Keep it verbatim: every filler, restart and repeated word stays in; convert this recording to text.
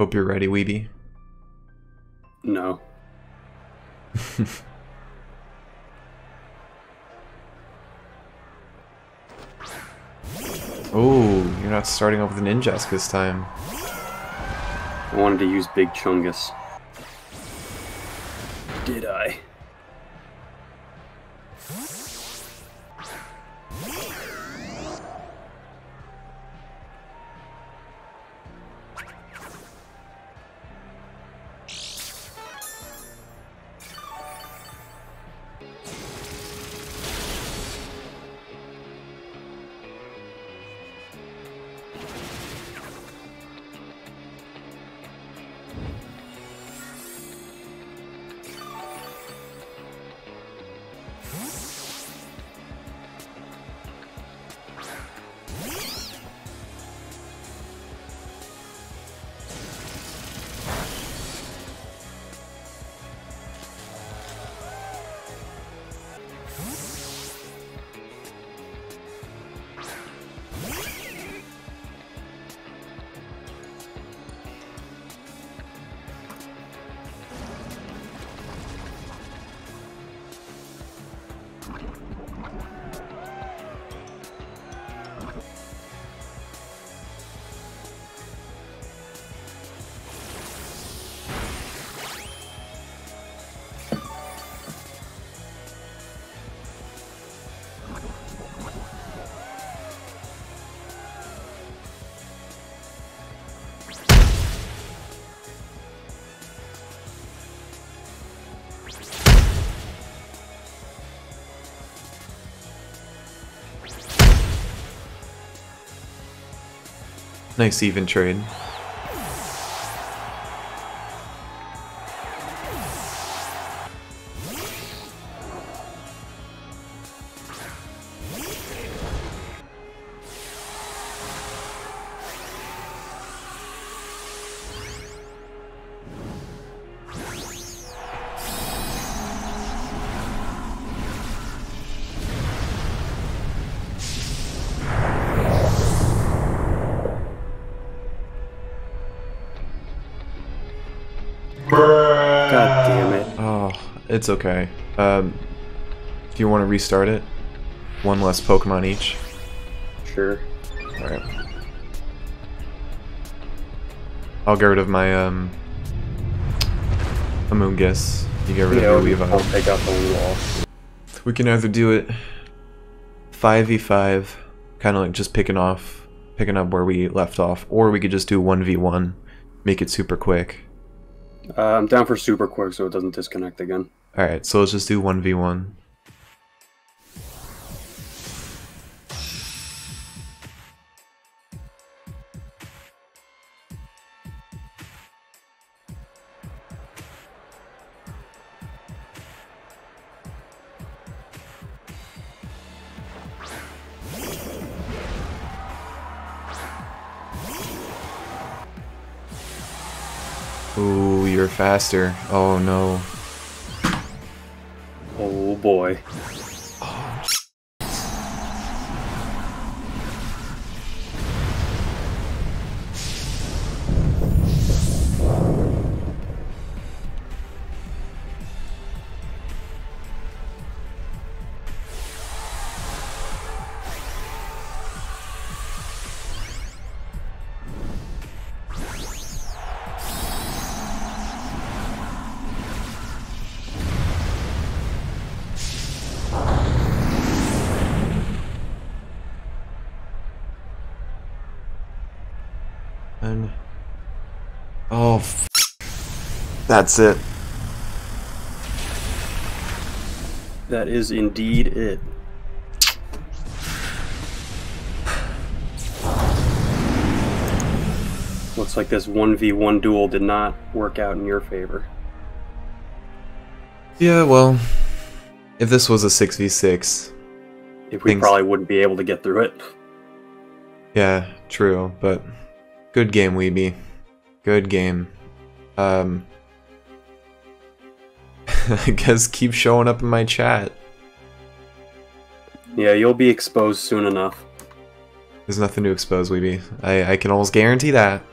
Hope you're ready, Weeby. No. Oh, you're not starting off with Ninjask this time. I wanted to use Big Chungus. Did I? Nice even trade. It's okay. Um, if you want to restart it, one less Pokemon each. Sure. Alright. I'll get rid of my um, Amoongus. You get rid yeah, of your Weavile. I'll take out the Weavile. We can either do it five v five, kind of like just picking off, picking up where we left off, or we could just do one v one, make it super quick. Uh, I'm down for super quick so it doesn't disconnect again. Alright, so let's just do one v one. Ooh, you're faster. Oh no. Oh boy. Oh. Oh, f that's it. That is indeed it. Looks like this one v one duel did not work out in your favor. Yeah, well, if this was a six v six... If we things... probably wouldn't be able to get through it. Yeah, true, but... Good game, Weeby. Good game. Um, I guess keep showing up in my chat. Yeah, you'll be exposed soon enough. There's nothing to expose, Weeby. I, I can almost guarantee that.